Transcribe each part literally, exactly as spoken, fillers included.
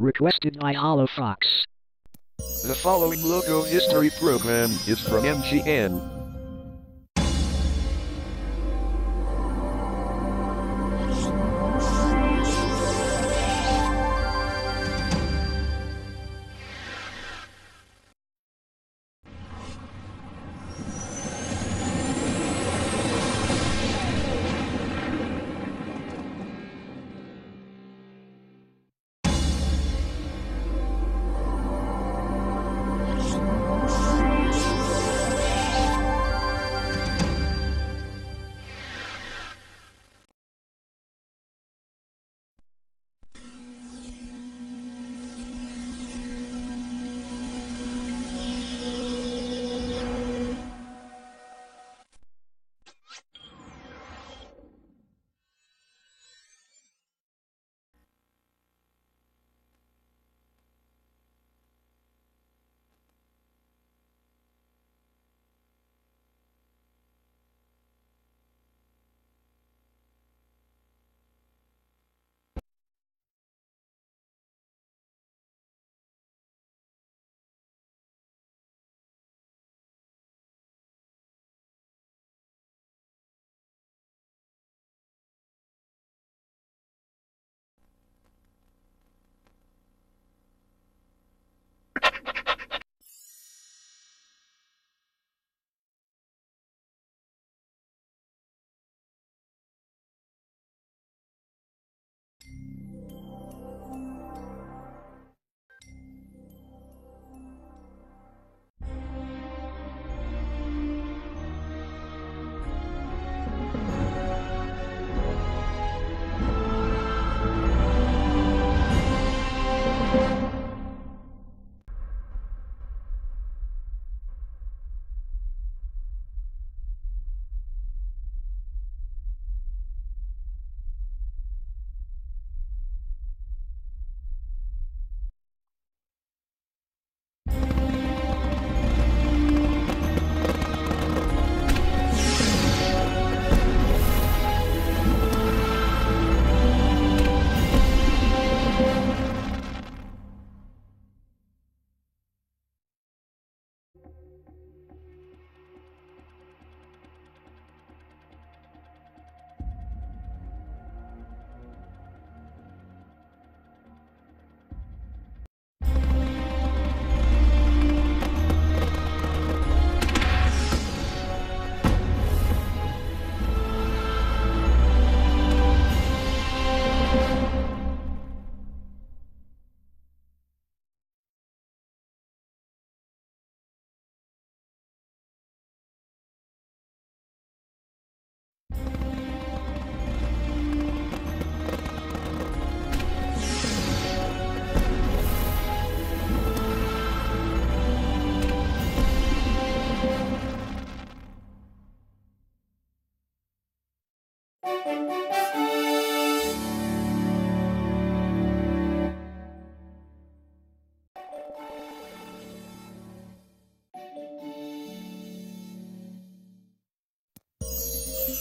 Requested by Hollowfox. The following logo history program is from M G N.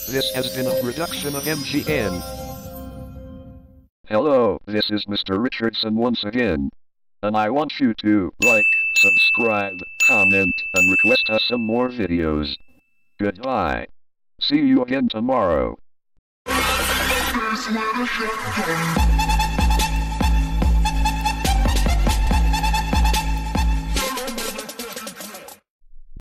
This has been a production of M G N. Hello, this is Mister Richardson once again. And I want you to like, subscribe, comment, and request us some more videos. Goodbye. See you again tomorrow.